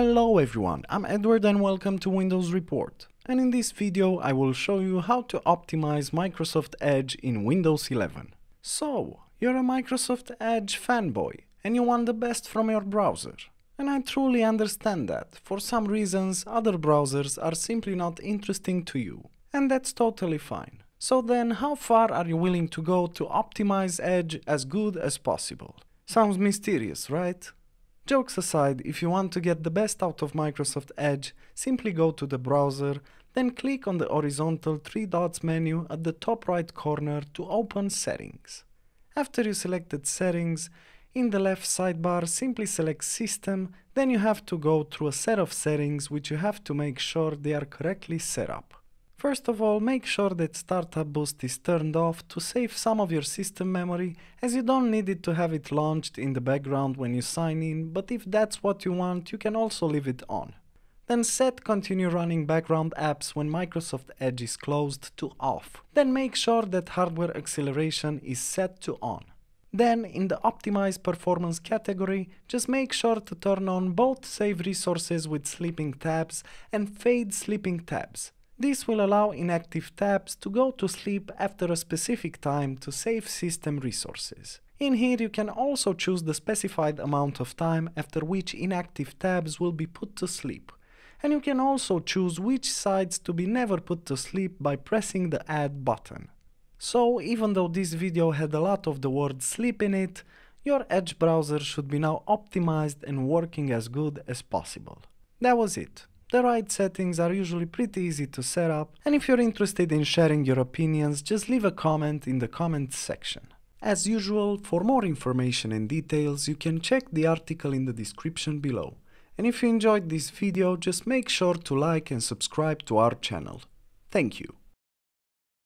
Hello everyone, I'm Edward and welcome to Windows Report. And in this video I will show you how to optimize Microsoft Edge in Windows 11. So, you're a Microsoft Edge fanboy and you want the best from your browser. And I truly understand that, for some reasons other browsers are simply not interesting to you. And that's totally fine. So then, how far are you willing to go to optimize Edge as good as possible? Sounds mysterious, right? Jokes aside, if you want to get the best out of Microsoft Edge, simply go to the browser, then click on the horizontal three dots menu at the top right corner to open Settings. After you selected Settings, in the left sidebar simply select System, then you have to go through a set of settings which you have to make sure they are correctly set up. First of all, make sure that Startup Boost is turned off to save some of your system memory, as you don't need it to have it launched in the background when you sign in, but if that's what you want, you can also leave it on. Then set Continue Running Background Apps when Microsoft Edge is closed to off. Then make sure that Hardware Acceleration is set to on. Then, in the Optimize Performance category, just make sure to turn on both Save Resources with Sleeping Tabs and Fade Sleeping Tabs. This will allow inactive tabs to go to sleep after a specific time to save system resources. In here you can also choose the specified amount of time after which inactive tabs will be put to sleep. And you can also choose which sites to be never put to sleep by pressing the Add button. So, even though this video had a lot of the word sleep in it, your Edge browser should be now optimized and working as good as possible. That was it. The right settings are usually pretty easy to set up, and if you're interested in sharing your opinions, just leave a comment in the comments section. As usual, for more information and details, you can check the article in the description below. And if you enjoyed this video, just make sure to like and subscribe to our channel. Thank you.